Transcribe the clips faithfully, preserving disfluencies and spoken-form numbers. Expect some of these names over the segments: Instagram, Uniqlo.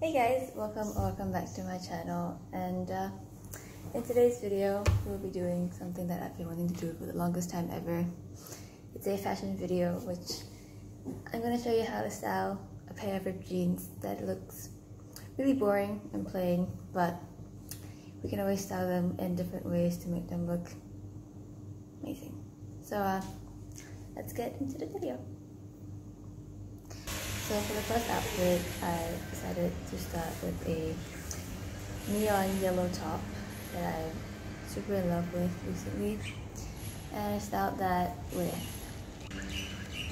Hey guys, welcome or welcome back to my channel, and uh, in today's video we'll be doing something that I've been wanting to do for the longest time ever. It's a fashion video which I'm going to show you how to style a pair of ripped jeans that looks really boring and plain, but we can always style them in different ways to make them look amazing. So uh, let's get into the video. So for the first outfit, I decided to start with a neon yellow top that I'm super in love with recently, and I styled that with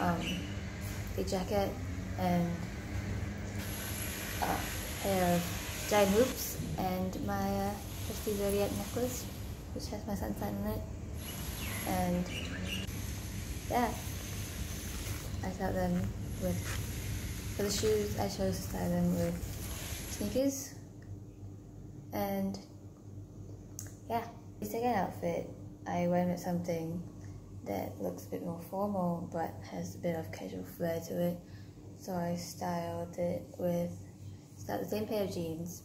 um, a jacket and a pair of giant hoops and my uh, trusty zodiac necklace, which has my sun sign on it. And yeah, I styled them with. For the shoes, I chose to style them with sneakers, and yeah. The second outfit, I went with something that looks a bit more formal but has a bit of casual flair to it. So I styled it with styled the same pair of jeans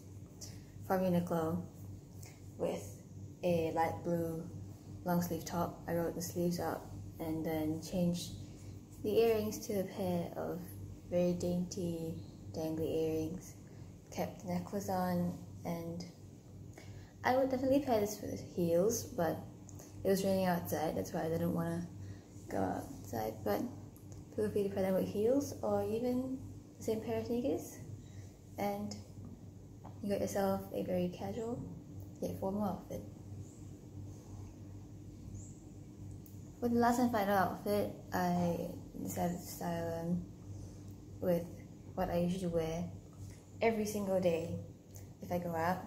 from Uniqlo with a light blue long sleeve top. I rolled the sleeves up and then changed the earrings to a pair of very dainty, dangly earrings, kept the necklace on, and I would definitely pair this with heels, but it was raining outside, that's why I didn't want to go outside, but feel free to pair them with heels or even the same pair of sneakers, and you got yourself a very casual yet formal outfit. For the last and final outfit, I decided to style them with what I usually wear every single day if I go out.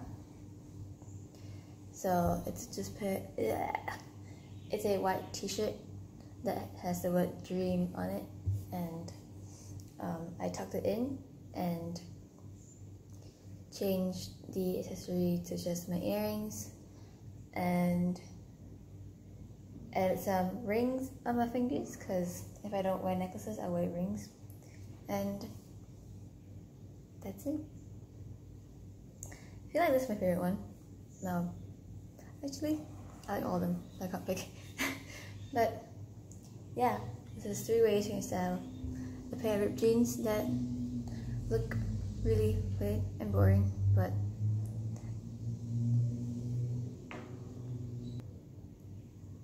So it's just pair, it's a white t-shirt that has the word dream on it, and um, I tucked it in and changed the accessory to just my earrings and added some rings on my fingers, because if I don't wear necklaces I wear rings. And that's it. I feel like this is my favorite one. No, actually, I like all of them. I can't pick. But yeah, this is three ways you can style a pair of ripped jeans that look really plain and boring, but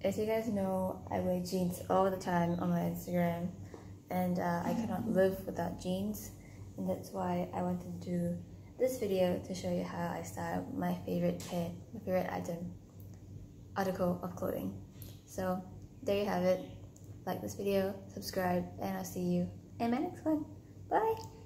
as you guys know, I wear jeans all the time on my Instagram. And uh, I cannot live without jeans, and that's why I wanted to do this video to show you how I style my favorite pair, my favorite item, article of clothing. So there you have it. Like this video, subscribe, and I'll see you in my next one. Bye!